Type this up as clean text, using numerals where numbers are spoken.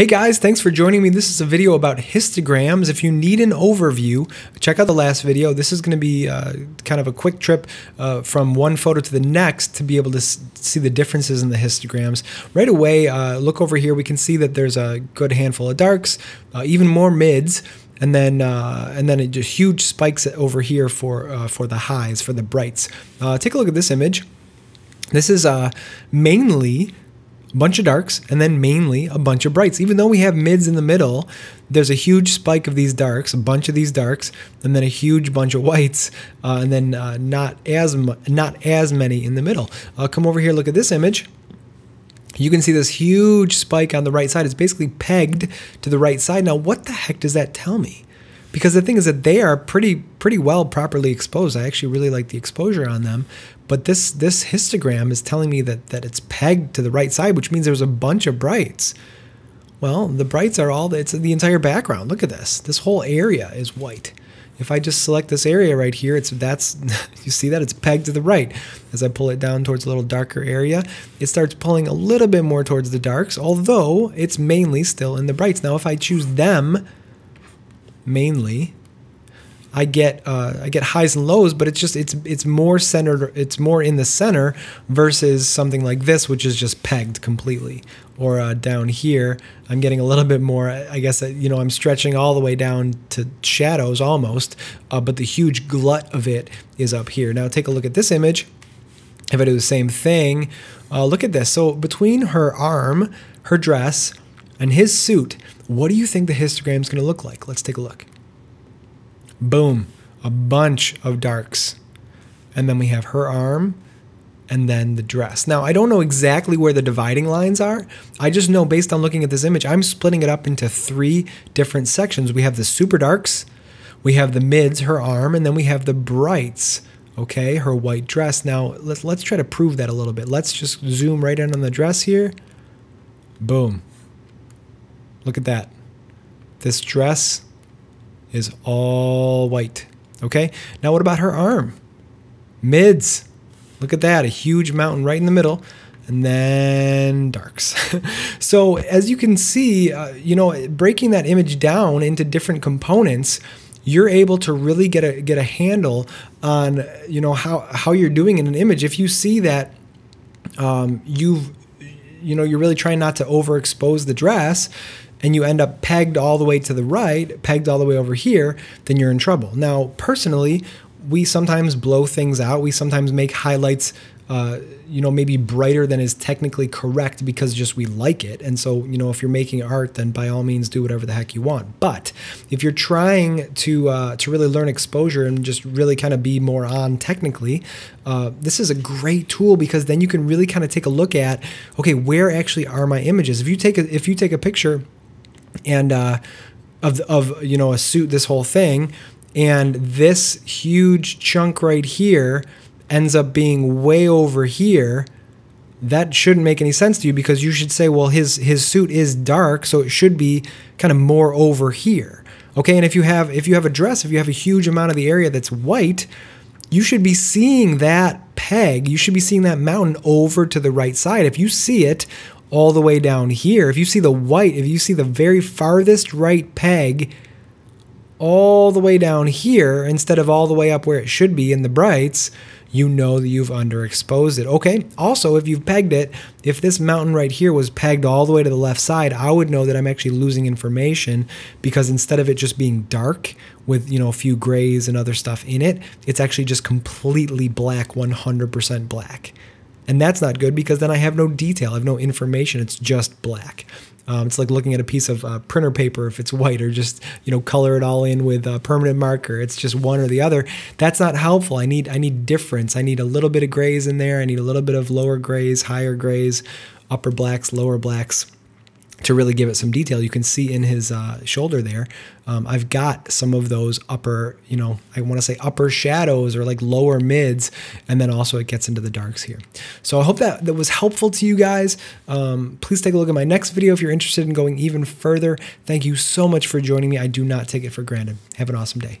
Hey guys, thanks for joining me. This is a video about histograms. If you need an overview, check out the last video. This is going to be kind of a quick trip from one photo to the next to be able to see the differences in the histograms. Right away, look over here. We can see that there's a good handful of darks, even more mids, and then just huge spikes over here for the highs, for the brights. Take a look at this image. This is mainly bunch of darks and then mainly a bunch of brights. Even though we have mids in the middle, there's a huge spike of these darks, a bunch of these darks, and then a huge bunch of whites, and then not as many in the middle. Come over here, look at this image. You can see this huge spike on the right side. It's basically pegged to the right side. Now, what the heck does that tell me? Because the thing is that they are pretty well properly exposed. I actually really like the exposure on them. But this histogram is telling me that it's pegged to the right side, which means there's a bunch of brights. Well, the brights are it's the entire background. Look at this. This whole area is white. If I just select this area right here, you see that it's pegged to the right. As I pull it down towards a little darker area, it starts pulling a little bit more towards the darks, although it's mainly still in the brights. Now, if I choose them, mainly, I get highs and lows, but it's more centered. It's more in the center versus something like this, which is just pegged completely. Or down here, I'm getting a little bit more. I guess I'm stretching all the way down to shadows almost, but the huge glut of it is up here. Now take a look at this image. If I do the same thing, look at this. So between her arm, her dress, and his suit, what do you think the histogram is going to look like? Let's take a look. Boom, a bunch of darks. And then we have her arm and then the dress. Now, I don't know exactly where the dividing lines are. I just know based on looking at this image, I'm splitting it up into three different sections. We have the super darks, we have the mids, her arm, and then we have the brights. Okay, her white dress. Now, let's try to prove that a little bit. Let's just zoom right in on the dress here. Boom. Look at that. This dress is all white. Okay, now what about her arm? Mids. Look at that, a huge mountain right in the middle, and then darks. So as you can see, breaking that image down into different components, you're able to really get a handle on how you're doing in an image. If you see that you're really trying not to overexpose the dress, and you end up pegged all the way to the right, pegged all the way over here, then you're in trouble. Now, personally, we sometimes blow things out. We sometimes make highlights, maybe brighter than is technically correct because we like it. And so, if you're making art, then by all means do whatever the heck you want. But if you're trying to really learn exposure and just really kind of be more on technically, this is a great tool because then you can really kind of take a look at, okay, where actually are my images? If you take a picture and of a suit, this whole thing, and this huge chunk right here ends up being way over here, that shouldn't make any sense to you because you should say, well, his suit is dark, so it should be kind of more over here. Okay, and if you have a dress, if you have a huge amount of the area that's white, you should be seeing that peg, you should be seeing that mountain over to the right side. If you see it all the way down here, if you see the white, if you see the very farthest right peg all the way down here instead of all the way up where it should be in the brights, you know that you've underexposed it. Okay, also if you've pegged it, if this mountain right here was pegged all the way to the left side, I would know that I'm actually losing information because instead of it just being dark with a few grays and other stuff in it, it's actually just completely black, 100% black. And that's not good because then I have no detail, I have no information, it's just black. It's like looking at a piece of printer paper if it's white, or just color it all in with a permanent marker. It's just one or the other. That's not helpful. I need difference. I need a little bit of grays in there. I need a little bit of lower grays, higher grays, upper blacks, lower blacks, to really give it some detail. You can see in his shoulder there, I've got some of those upper, I want to say upper shadows or like lower mids, and then also it gets into the darks here. So I hope that was helpful to you guys. Please take a look at my next video if you're interested in going even further. Thank you so much for joining me. I do not take it for granted. Have an awesome day.